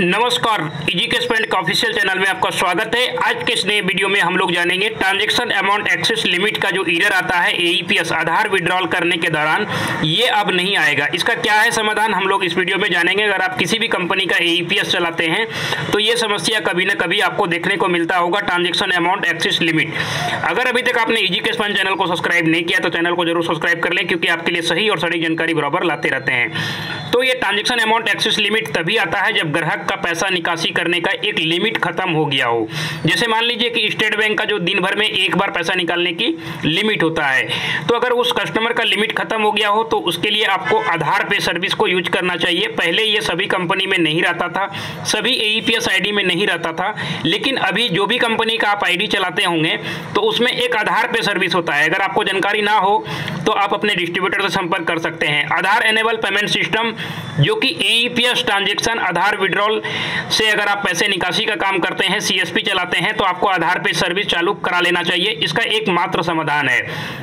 नमस्कार, इजुकेश पेंट का ऑफिशियल चैनल में आपका स्वागत है। आज के इस नए वीडियो में हम लोग जानेंगे ट्रांजैक्शन अमाउंट एक्सेस लिमिट का जो एरर आता है एईपीएस आधार विड्रॉल करने के दौरान, ये अब नहीं आएगा। इसका क्या है समाधान, हम लोग इस वीडियो में जानेंगे। अगर आप किसी भी कंपनी का एईपीएस चलाते हैं तो ये समस्या कभी ना कभी आपको देखने को मिलता होगा, ट्रांजैक्शन अमाउंट एक्सेस लिमिट। अगर अभी तक आपने इजुकेश पेंट चैनल को सब्सक्राइब नहीं किया तो चैनल को जरूर सब्सक्राइब कर लें, क्योंकि आपके लिए सही और सटीक जानकारी बराबर लाते रहते हैं। तो ये ट्रांजैक्शन अमाउंट एक्सेस लिमिट तभी आता है जब ग्राहक का पैसा निकासी करने का एक लिमिट खत्म हो गया हो। जैसे मान लीजिए कि स्टेट बैंक का जो दिन भर में एक बार पैसा निकालने की लिमिट होता है, तो अगर उस कस्टमर का लिमिट खत्म हो गया हो तो उसके लिए आपको आधार पे सर्विस को यूज करना चाहिए। पहले ये सभी कंपनी में नहीं रहता था, सभी एईपीएस आईडी में नहीं रहता था, लेकिन अभी जो भी कंपनी का आप आईडी चलाते होंगे तो उसमें एक आधार पे सर्विस होता है। अगर आपको जानकारी ना हो तो आप अपने डिस्ट्रीब्यूटर से संपर्क कर सकते हैं। आधार एनेबल पेमेंट सिस्टम, जो कि एईपीएस ट्रांजैक्शन आधार विड्रॉल से अगर आप पैसे निकासी का काम करते हैं, सीएसपी चलाते हैं, तो आपको आधार पे सर्विस चालू करा लेना चाहिए। इसका एकमात्र समाधान है,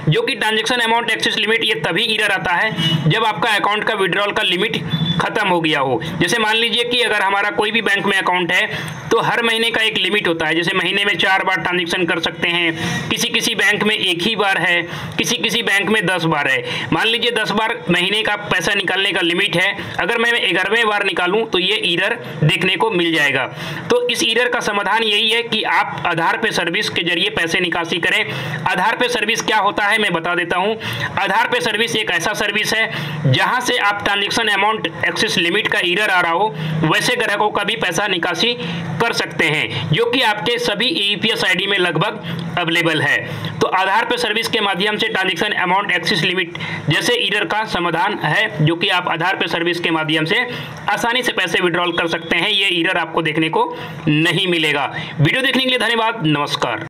जो कि ट्रांजैक्शन अमाउंट एक्सेस लिमिट ये तभी एरर आता है जब आपका अकाउंट का विड्रॉल का लिमिट खत्म हो गया हो। जैसे मान लीजिए कि अगर हमारा कोई भी बैंक में अकाउंट है तो हर महीने का एक लिमिट होता है। जैसे महीने में 4 बार ट्रांजेक्शन कर सकते हैं, किसी किसी बैंक में 1 ही बार है, किसी किसी बैंक में 10 बार है। मान लीजिए 10 बार महीने का पैसा निकालने का लिमिट है, अगर मैं 11वें बार निकालूं तो ये एरर देखने को मिल जाएगा। तो इस एरर का समाधान यही है कि आप आधार पे सर्विस के जरिए पैसे निकासी करें। आधार पे सर्विस क्या होता है मैं बता देता हूँ। आधार पे सर्विस एक ऐसा सर्विस है जहाँ से आप ट्रांजेक्शन अमाउंट एक्सेस लिमिट का एरर आ रहा हो वैसे ग्राहकों का भी पैसा निकासी कर सकते हैं, जो कि आपके सभी एईपीएस आईडी में लगभग अवेलेबल है। तो आधार पे सर्विस के माध्यम से ट्रांजैक्शन अमाउंट एक्सेस लिमिट जैसे एरर का समाधान है, जो कि आप आधार पे सर्विस के माध्यम से आसानी से पैसे विड्रॉल कर सकते हैं। ये एरर आपको देखने को नहीं मिलेगा। वीडियो देखने के लिए धन्यवाद। नमस्कार।